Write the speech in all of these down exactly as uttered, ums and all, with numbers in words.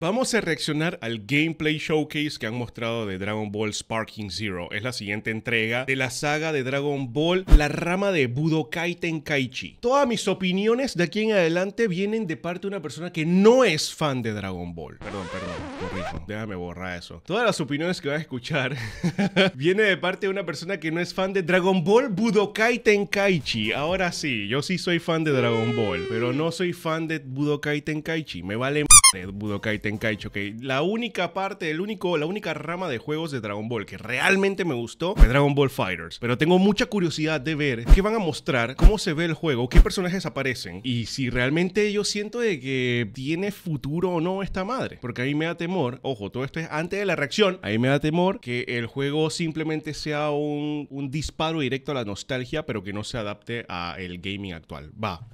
Vamos a reaccionar al gameplay showcase que han mostrado de Dragon Ball Sparking Zero. Es la siguiente entrega de la saga de Dragon Ball, la rama de Budokai Tenkaichi. Todas mis opiniones de aquí en adelante vienen de parte de una persona que no es fan de Dragon Ball. Perdón, perdón, corrijo, déjame borrar eso. Todas las opiniones que vas a escuchar viene de parte de una persona que no es fan de Dragon Ball Budokai Tenkaichi. Ahora sí, yo sí soy fan de Dragon Ball, pero no soy fan de Budokai Tenkaichi. Me vale m****** Budokai Tenkaichi. Tenkaichi, ok. La única parte, el único, la única rama de juegos de Dragon Ball que realmente me gustó fue Dragon Ball FighterZ. Pero tengo mucha curiosidad de ver qué van a mostrar, cómo se ve el juego, qué personajes aparecen y si realmente yo siento de que tiene futuro o no esta madre. Porque ahí me da temor, ojo, todo esto es antes de la reacción, ahí me da temor que el juego simplemente sea un, un disparo directo a la nostalgia, pero que no se adapte al gaming actual. Va.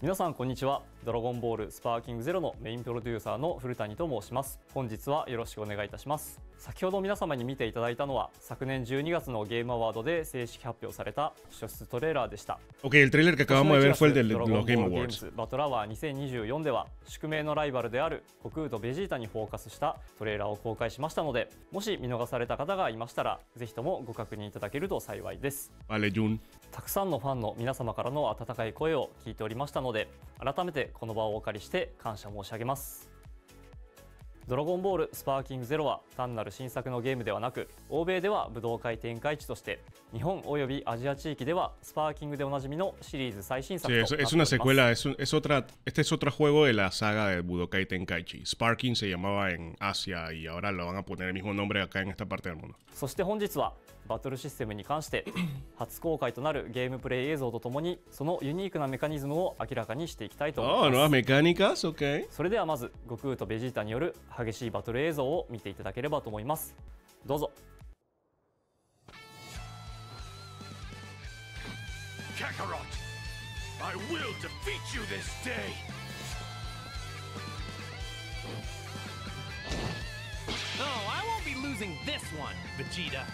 皆さんこんにちは。ドラゴンボールスパーキングゼロのメインプロデューサーの古谷と申します。本日はよろしくお願いいたします。先ほど皆様に見ていただいたのは昨年じゅうにがつのゲームアワードで正式発表された初出トレーラーでした。Okay, el trailer que acabamos de ver fue el del Game Awards. バトラワーにせんにじゅうよんでは宿命のライバルである悟空とベジータにフォーカスしたトレーラーを公開しましたので、もし見逃された方がいましたらぜひともご確認いただけると幸いです。あれ、ジュン。 たくさんのファンの皆様からの温かい声を聞いておりましたので、改めてこの場をお借りして感謝申し上げます。ドラゴンボールスパーキングゼロは単なる新作のゲームではなく、欧米では武道会展開地として、日本およびアジア地域ではスパーキングでおなじみのシリーズ最新作となっております。 Es una secuela, es, es otra, este es otro juego de la saga de Budokai Tenkaichi. Sparking se llamaba en Asia y ahora lo van a poner el mismo nombre acá en esta parte del mundo. そして本日は バトルシステムに関して初公開となるゲームプレイ映像とともにそのユニークなメカニズムを明らかにしていきたいと思います。それではまず悟空とベジータによる激しいバトル映像を見ていただければと思います。どうぞ。Kakarot, I will defeat you this day. No, I won't be losing this one, Vegeta.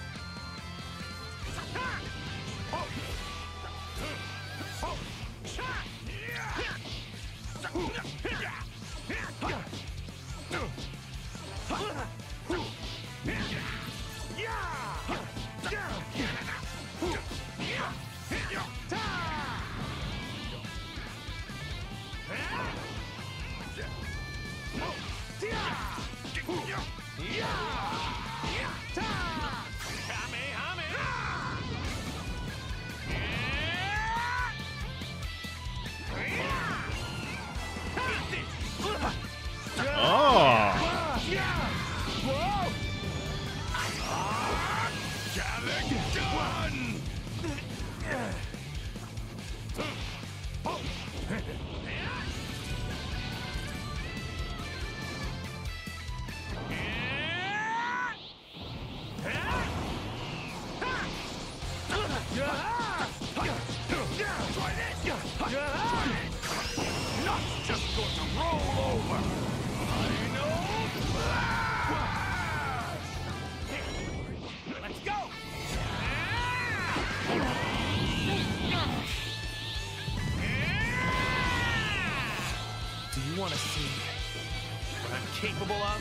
Capable of?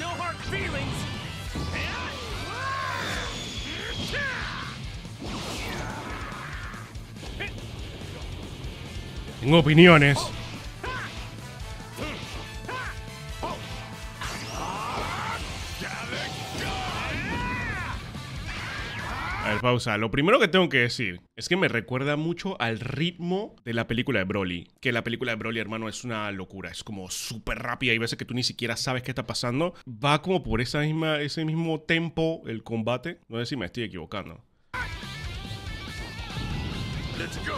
No hard feelings. Tengo opiniones. A ver, pausa. Lo primero que tengo que decir es que me recuerda mucho al ritmo de la película de Broly. Que la película de Broly, hermano, es una locura. Es como súper rápida. Hay veces que tú ni siquiera sabes qué está pasando. Va como por esa misma, ese mismo tempo el combate. No sé si me estoy equivocando. Let's go.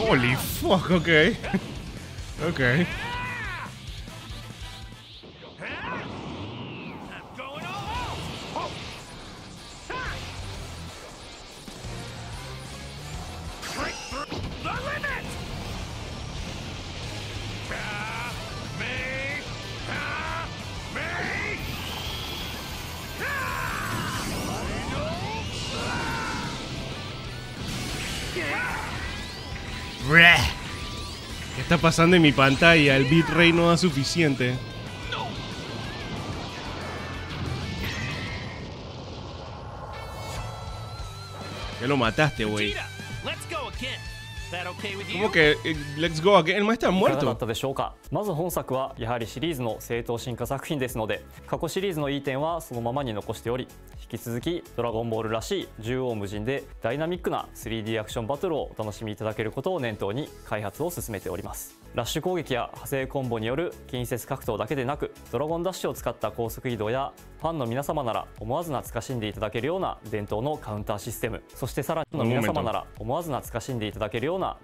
Holy fuck, okay. Okay. ¿Qué está pasando en mi pantalla? El bitrate no da suficiente. Ya lo mataste, güey. ¿Cómo que let's go again? El maestro está muerto.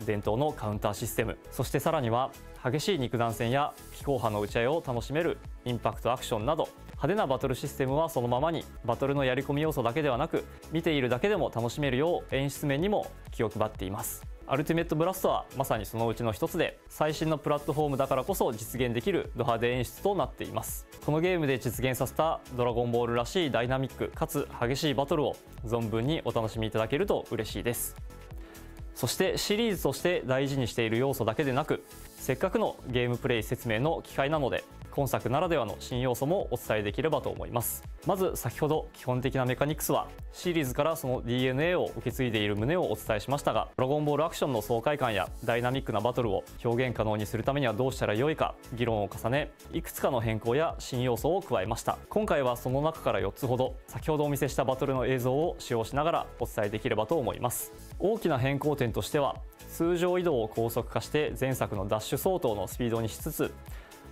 伝統のカウンターシステム。そしてさらには激しい肉弾戦や飛行波の打ち合いを楽しめるインパクトアクションなど派手なバトルシステムはそのままにバトルのやり込み要素だけではなく、ミティールだけでも楽しめるよう演出面にも気を配っています。 アルティメットブラストはまさにそのうちの一つで、最新のプラットフォームだからこそ実現できるド派手演出となっています。このゲームで実現させたドラゴンボールらしいダイナミックかつ激しいバトルを存分にお楽しみいただけると嬉しいです。そしてシリーズとして大事にしている要素だけでなく、せっかくのゲームプレイ説明の機会なので、今作ならではの新要素もお伝えできればと思います。まず先ほど基本的なメカニクスはシリーズからその ディーエヌエー を受け継いでいる旨をお伝えしましたが、ドラゴンボールアクションの爽快感やダイナミックなバトルを表現可能にするためにはどうしたらよいか議論を重ね、いくつかの変更や新要素を加えました。今回はその中からよっつほど先ほどお見せしたバトルの映像を使用しながらお伝えできればと思います。大きな変更点としては、通常移動を高速化して前作のダッシュ相当のスピードにしつつ、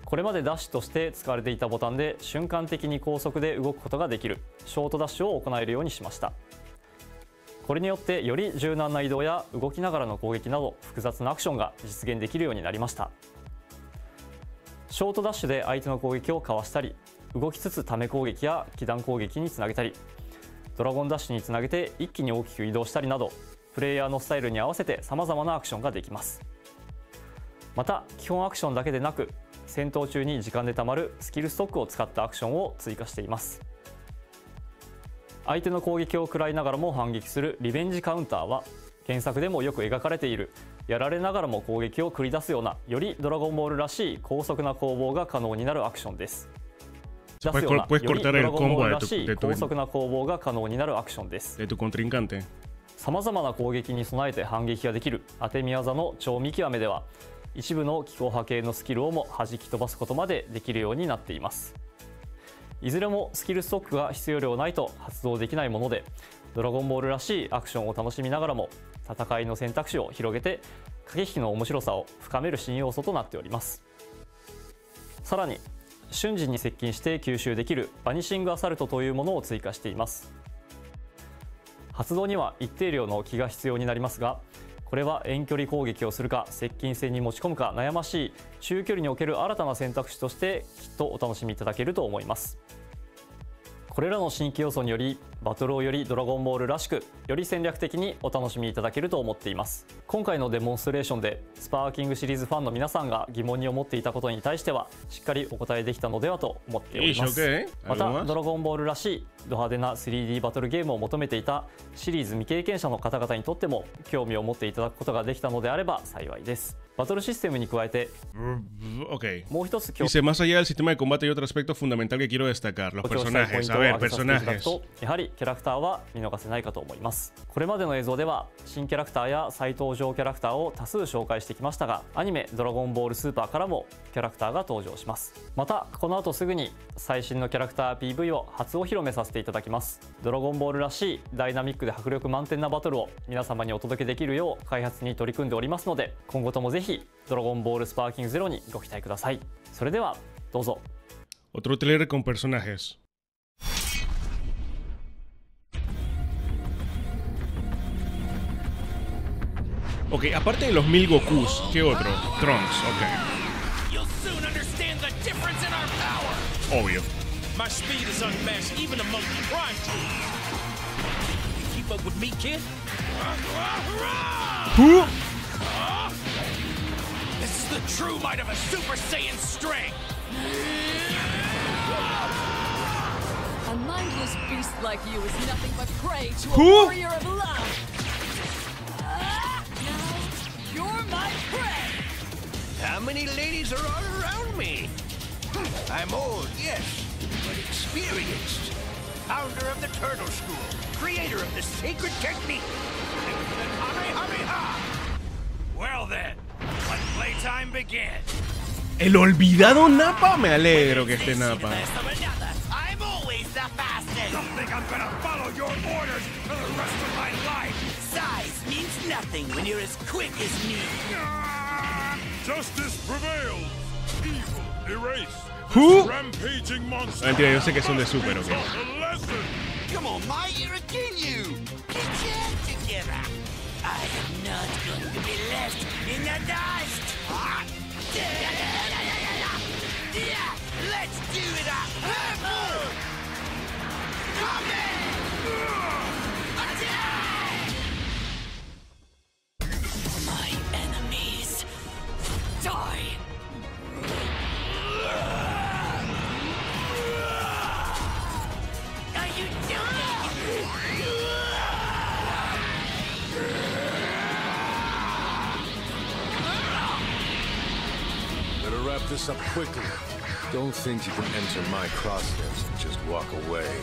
これまでダッシュとして使われていたボタンで瞬間的に高速で動くことができるショートダッシュを行えるようにしました。これによってより柔軟な移動や動きながらの攻撃など複雑なアクションが実現できるようになりました。ショートダッシュで相手の攻撃をかわしたり、動きつつため攻撃や気弾攻撃につなげたり、ドラゴンダッシュにつなげて一気に大きく移動したりなど、プレイヤーのスタイルに合わせて様々なアクションができます。また基本アクションだけでなく、戦闘中に時間でたまるスキルストックを使ったアクションを追加しています。相手の攻撃を食らいながらも反撃するリベンジカウンターは、原作でもよく描かれているやられながらも攻撃を繰り出すような、よりドラゴンボールらしい高速な攻防が可能になるアクションです。出すようなよりドラゴンボールらしい高速な攻防が可能になるアクションです。さまざまな攻撃に備えて反撃ができる当て身技の超見極めでは、一部の気候派系のスキルをも弾き飛ばすことまでできるようになっています。いずれもスキルストックが必要量ないと発動できないもので、ドラゴンボールらしいアクションを楽しみながらも戦いの選択肢を広げて駆け引きの面白さを深める新要素となっております。さらに瞬時に接近して吸収できるバニシングアサルトというものを追加しています。発動には一定量の気が必要になりますが、これは遠距離攻撃をするか接近戦に持ち込むか悩ましい中距離における新たな選択肢としてきっとお楽しみいただけると思います。これらの新規要素によりバトルをよりドラゴンボールらしく、より戦略的にお楽しみいただけると思っています。今回のデモンストレーションでスパーキングシリーズファンの皆さんが疑問に思っていたことに対してはしっかりお答えできたのではと思っております。またドラゴンボールらしいド派手な スリーディー バトルゲームを求めていたシリーズ未経験者の方々にとっても興味を持っていただくことができたのであれば幸いです。バトルシステムに加えて、もう一つ強調したいと、やはりキャラクターは見逃せないかと思います。これまでの映像では新キャラクターや再登場キャラクターを多数紹介してきましたが、アニメ「ドラゴンボールスーパー」からもキャラクターが登場します。またこの後すぐに最新のキャラクター ピーブイ を初お披露目させていただきます。ドラゴンボールらしいダイナミックで迫力満点なバトルを皆様にお届けできるよう開発に取り組んでおりますので、今後ともぜひ「ドラゴンボールスパーキングゼロ」にご期待ください。それではどうぞ。Otro trailer con personajes. Ok, aparte de los mil Gokus, ¿qué otro? Trunks, ok. Obvio. ¿Who? ¿Who? My many ladies are all around me. I'm old, yes, but experienced. Founder of the Turtle School, creator of the sacred technique. Well then, let playtime begin. El olvidado Napa, me alegro que esté Napa. Who? No, mentira, yo sé que son de Super, ok.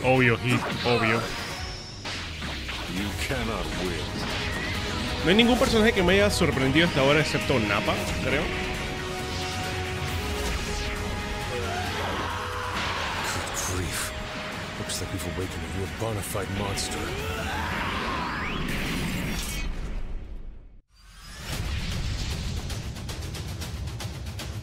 Obvio, Hit, obvio. No hay ningún personaje que me haya sorprendido hasta ahora excepto Nappa, creo.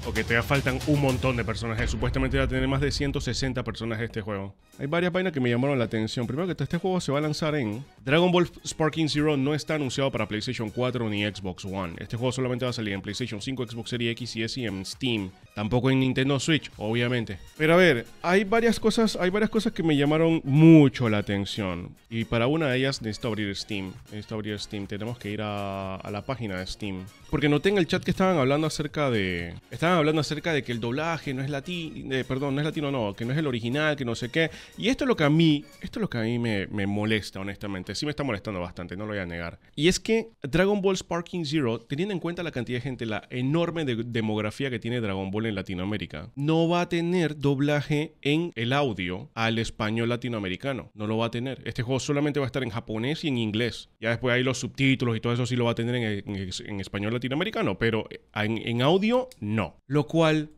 Ok, todavía faltan un montón de personajes. Supuestamente va a tener más de ciento sesenta personajes este juego. Hay varias vainas que me llamaron la atención. Primero que este juego se va a lanzar en... Dragon Ball Sparking Zero no está anunciado para PlayStation cuatro ni Xbox One. Este juego solamente va a salir en PlayStation cinco, Xbox Series X y S y en Steam. Tampoco en Nintendo Switch, obviamente. Pero a ver, hay varias cosas, hay varias cosas que me llamaron mucho la atención. Y para una de ellas necesito abrir Steam. Necesito abrir Steam. Tenemos que ir a, a la página de Steam. Porque noté en el chat que estaban hablando acerca de... Estaban hablando acerca de que el doblaje no es latino, eh, perdón, no es latino, no, que no es el original, que no sé qué. Y esto es lo que a mí, esto es lo que a mí me, me molesta, honestamente. Sí me está molestando bastante, no lo voy a negar. Y es que Dragon Ball Sparking Zero, teniendo en cuenta la cantidad de gente, la enorme de demografía que tiene Dragon Ball en Latinoamérica, no va a tener doblaje en el audio al español latinoamericano. No lo va a tener. Este juego solamente va a estar en japonés y en inglés. Ya después hay los subtítulos y todo eso sí lo va a tener en, en, en español latinoamericano, pero en, en audio no. Lo cual,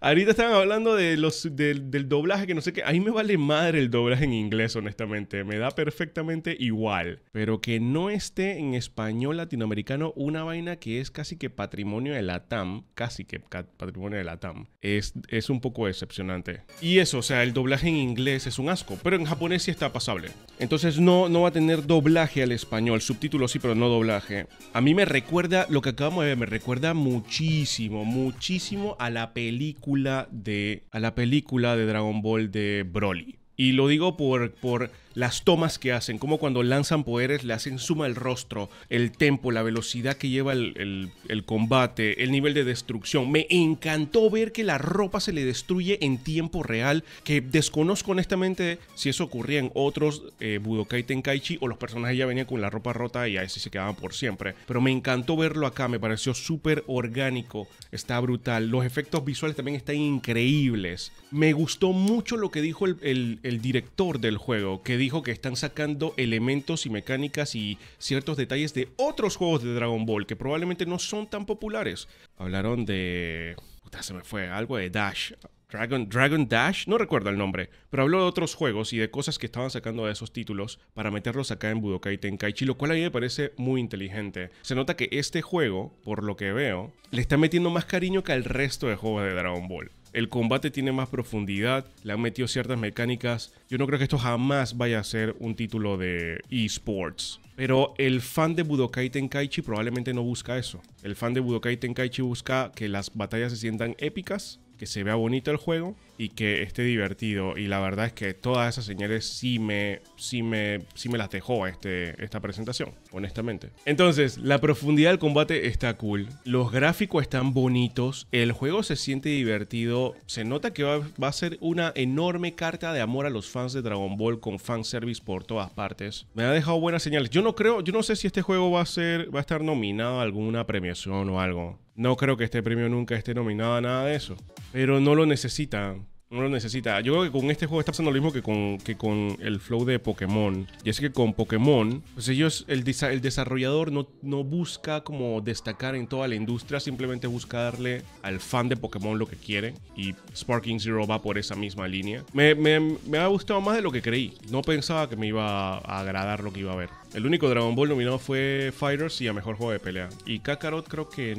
ahorita estaban hablando de los, de, del doblaje, que no sé qué. A mí me vale madre el doblaje en inglés, honestamente. Me da perfectamente igual. Pero que no esté en español latinoamericano, una vaina que es casi que patrimonio de la T A M, casi que patrimonio de la T A M, es, es un poco decepcionante. Y eso, o sea, el doblaje en inglés es un asco, pero en japonés sí está pasable. Entonces no, no va a tener doblaje al español, subtítulos sí, pero no doblaje. A mí me recuerda, lo que acabamos de ver, me recuerda muchísimo. Muchísimo, muchísimo a la película de a la película de Dragon Ball de Broly. Y lo digo por, por las tomas que hacen, como cuando lanzan poderes le hacen suma el rostro, el tempo, la velocidad que lleva el, el, el combate, el nivel de destrucción. Me encantó ver que la ropa se le destruye en tiempo real, que desconozco honestamente si eso ocurría en otros eh, Budokai Tenkaichi o los personajes ya venían con la ropa rota y así se quedaban por siempre. Pero me encantó verlo acá, me pareció súper orgánico, está brutal. Los efectos visuales también están increíbles. Me gustó mucho lo que dijo el, el, el director del juego, que dijo que están sacando elementos y mecánicas y ciertos detalles de otros juegos de Dragon Ball que probablemente no son tan populares. Hablaron de... Puta, se me fue. Algo de Dash. Dragon, Dragon Dash, no recuerdo el nombre, pero habló de otros juegos y de cosas que estaban sacando de esos títulos para meterlos acá en Budokai Tenkaichi, lo cual a mí me parece muy inteligente. Se nota que este juego, por lo que veo, le está metiendo más cariño que al resto de juegos de Dragon Ball. El combate tiene más profundidad, le han metido ciertas mecánicas. Yo no creo que esto jamás vaya a ser un título de eSports. Pero el fan de Budokai Tenkaichi probablemente no busca eso. El fan de Budokai Tenkaichi busca que las batallas se sientan épicas, que se vea bonito el juego y que esté divertido. Y la verdad es que todas esas señales sí me, sí me, sí me las dejó este, esta presentación, honestamente. Entonces, la profundidad del combate está cool. Los gráficos están bonitos. El juego se siente divertido. Se nota que va, va a ser una enorme carta de amor a los fans de Dragon Ball con fanservice por todas partes. Me ha dejado buenas señales. Yo no creo, yo no sé si este juego va a ser, va a estar nominado a alguna premiación o algo. No creo que este premio nunca esté nominado a nada de eso. Pero no lo necesita. No lo necesita. Yo creo que con este juego está pasando lo mismo que con, que con el flow de Pokémon. Y es que con Pokémon, pues ellos, el, desa el desarrollador no, no busca como destacar en toda la industria, simplemente busca darle al fan de Pokémon lo que quiere. Y Sparking Zero va por esa misma línea. Me, me, me ha gustado más de lo que creí. No pensaba que me iba a agradar lo que iba a ver. El único Dragon Ball nominado fue FighterZ y a Mejor Juego de Pelea. Y Kakarot creo que...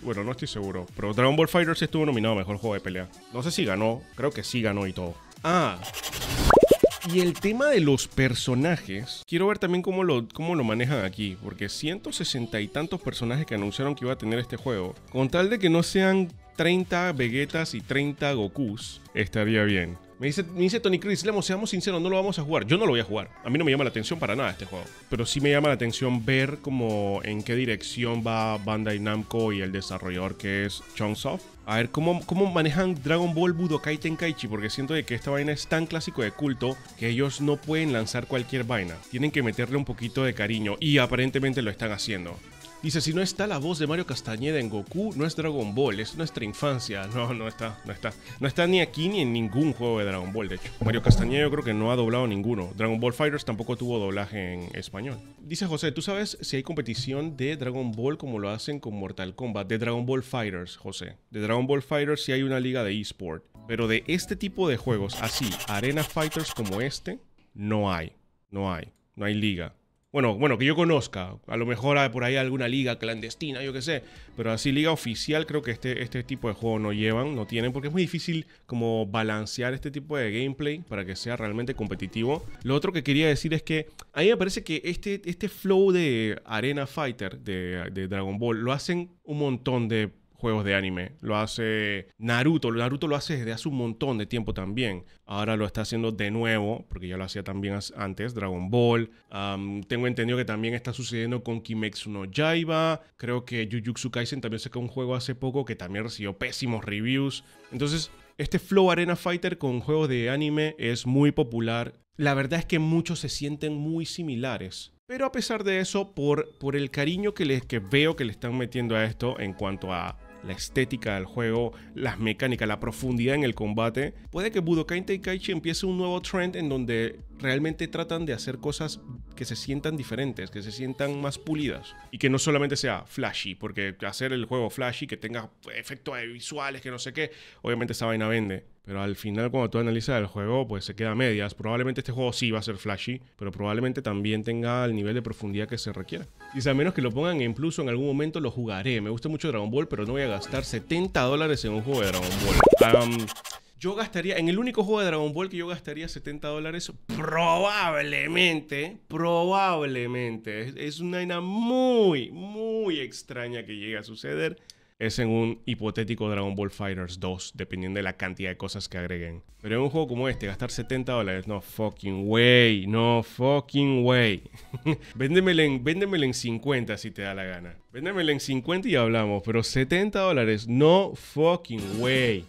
Bueno, no estoy seguro. Pero Dragon Ball FighterZ estuvo nominado a Mejor Juego de Pelea. No sé si ganó. Creo que sí ganó y todo. Ah... Y el tema de los personajes, quiero ver también cómo lo, cómo lo manejan aquí, porque ciento sesenta y tantos personajes que anunciaron que iba a tener este juego, con tal de que no sean treinta Vegetas y treinta Gokus, estaría bien. Me dice, me dice Tony Chris, Lemos, seamos sinceros, no lo vamos a jugar. Yo no lo voy a jugar. A mí no me llama la atención para nada este juego. Pero sí me llama la atención ver como en qué dirección va Bandai Namco y el desarrollador que es Chunsoft. A ver cómo, cómo manejan Dragon Ball Budokai Tenkaichi, porque siento de que esta vaina es tan clásico de culto que ellos no pueden lanzar cualquier vaina. Tienen que meterle un poquito de cariño y aparentemente lo están haciendo. Dice, si no está la voz de Mario Castañeda en Goku, no es Dragon Ball, es nuestra infancia. No, no está, no está. No está ni aquí ni en ningún juego de Dragon Ball, de hecho. Mario Castañeda yo creo que no ha doblado ninguno. Dragon Ball FighterZ tampoco tuvo doblaje en español. Dice José, ¿tú sabes si hay competición de Dragon Ball como lo hacen con Mortal Kombat? De Dragon Ball FighterZ, José. De Dragon Ball FighterZ sí hay una liga de eSport. Pero de este tipo de juegos, así, Arena Fighters como este, no hay. No hay. No hay liga. Bueno, bueno, que yo conozca, a lo mejor hay por ahí alguna liga clandestina, yo qué sé, pero así liga oficial creo que este, este tipo de juego no llevan, no tienen, porque es muy difícil como balancear este tipo de gameplay para que sea realmente competitivo. Lo otro que quería decir es que a mí me parece que este, este flow de Arena Fighter de, de Dragon Ball lo hacen un montón de juegos de anime. Lo hace Naruto. Naruto lo hace desde hace un montón de tiempo también. Ahora lo está haciendo de nuevo, porque ya lo hacía también antes, Dragon Ball. Um, tengo entendido que también está sucediendo con Kimetsu no Jaiba. Creo que Jujutsu Kaisen también sacó un juego hace poco que también recibió pésimos reviews. Entonces, este flow Arena Fighter con juegos de anime es muy popular. La verdad es que muchos se sienten muy similares. Pero a pesar de eso, por, por el cariño que, les, que veo que le están metiendo a esto en cuanto a la estética del juego, las mecánicas, la profundidad en el combate, puede que Budokai Tenkaichi empiece un nuevo trend en donde realmente tratan de hacer cosas que se sientan diferentes, que se sientan más pulidas y que no solamente sea flashy, porque hacer el juego flashy, que tenga efectos visuales, que no sé qué, obviamente esa vaina vende. Pero al final cuando tú analizas el juego, pues se queda a medias. Probablemente este juego sí va a ser flashy, pero probablemente también tenga el nivel de profundidad que se requiera. Dice, a menos que lo pongan en plus o en algún momento lo jugaré. Me gusta mucho Dragon Ball, pero no voy a gastar setenta dólares en un juego de Dragon Ball. Um, yo gastaría, en el único juego de Dragon Ball que yo gastaría setenta dólares, probablemente, probablemente, es, es una vaina muy, muy extraña que llegue a suceder. Es en un hipotético Dragon Ball FighterZ dos, dependiendo de la cantidad de cosas que agreguen. Pero en un juego como este, gastar setenta dólares, no fucking way, no fucking way. Véndemelo en, véndemelo en cincuenta si te da la gana. Véndemelo en cincuenta y hablamos, pero setenta dólares, no fucking way.